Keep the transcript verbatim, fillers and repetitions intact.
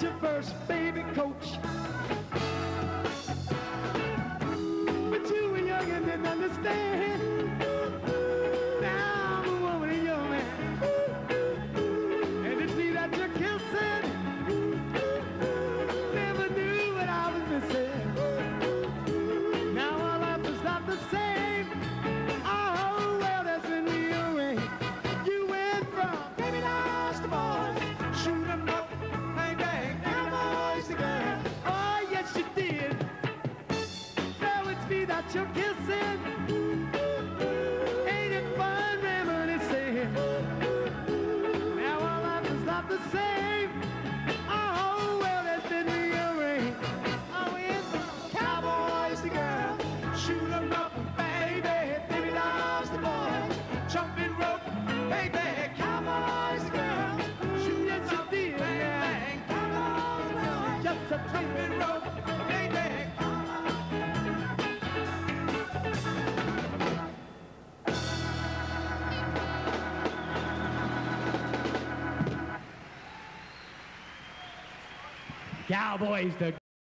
Get your first baby coach. But you were young and didn't understand. Now I'm a woman and young man. And to see that you're kissing, never knew what I was missing. Now our life is not the same. Our whole world has been rearranged. You went from baby lost the boys, shoot 'em up, bang bang, and boys the girls. Oh yes you did. Now it's me that you're kissing. Cowboys the